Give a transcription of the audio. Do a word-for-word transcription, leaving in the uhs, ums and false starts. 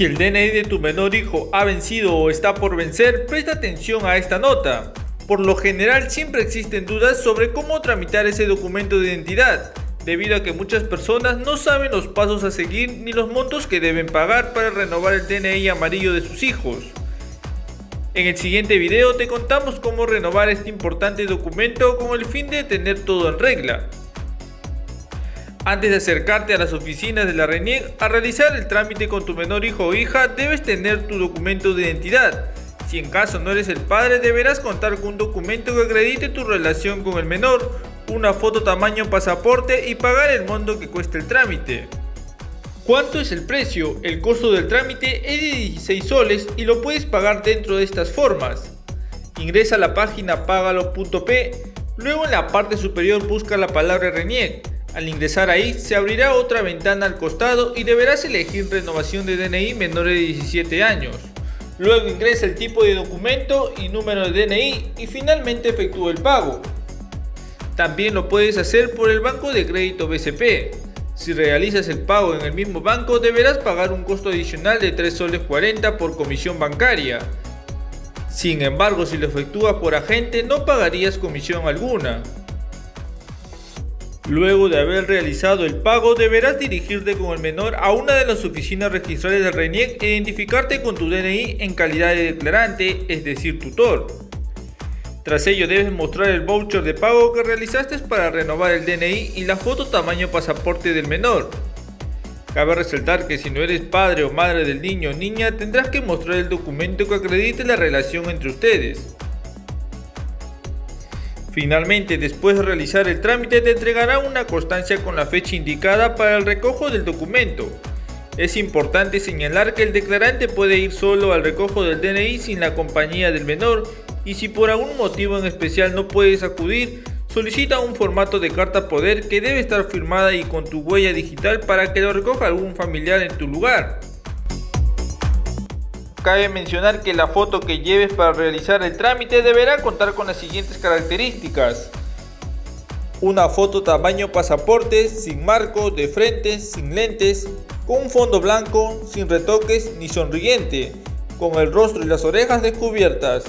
Si el D N I de tu menor hijo ha vencido o está por vencer, presta atención a esta nota. Por lo general siempre existen dudas sobre cómo tramitar ese documento de identidad, debido a que muchas personas no saben los pasos a seguir ni los montos que deben pagar para renovar el D N I amarillo de sus hijos. En el siguiente video te contamos cómo renovar este importante documento con el fin de tener todo en regla. Antes de acercarte a las oficinas de la RENIEC a realizar el trámite con tu menor hijo o hija, debes tener tu documento de identidad. Si en caso no eres el padre, deberás contar con un documento que acredite tu relación con el menor, una foto tamaño pasaporte y pagar el monto que cuesta el trámite. ¿Cuánto es el precio? El costo del trámite es de dieciséis soles y lo puedes pagar dentro de estas formas. Ingresa a la página pagalo punto pe, luego en la parte superior busca la palabra RENIEC. Al ingresar ahí se abrirá otra ventana al costado y deberás elegir renovación de D N I menor de diecisiete años. Luego ingresa el tipo de documento y número de D N I y finalmente efectúa el pago. También lo puedes hacer por el banco de crédito B C P. Si realizas el pago en el mismo banco, deberás pagar un costo adicional de tres soles cuarenta por comisión bancaria. Sin embargo, si lo efectúas por agente, no pagarías comisión alguna. Luego de haber realizado el pago, deberás dirigirte con el menor a una de las oficinas registrales del RENIEC e identificarte con tu D N I en calidad de declarante, es decir, tutor. Tras ello debes mostrar el voucher de pago que realizaste para renovar el D N I y la foto tamaño pasaporte del menor. Cabe resaltar que si no eres padre o madre del niño o niña, tendrás que mostrar el documento que acredite la relación entre ustedes. Finalmente, después de realizar el trámite, te entregará una constancia con la fecha indicada para el recojo del documento. Es importante señalar que el declarante puede ir solo al recojo del D N I sin la compañía del menor, y si por algún motivo en especial no puedes acudir, solicita un formato de carta poder que debe estar firmada y con tu huella digital para que lo recoja algún familiar en tu lugar. Cabe mencionar que la foto que lleves para realizar el trámite deberá contar con las siguientes características: una foto tamaño pasaporte, sin marco, de frente, sin lentes, con un fondo blanco, sin retoques ni sonriente, con el rostro y las orejas descubiertas.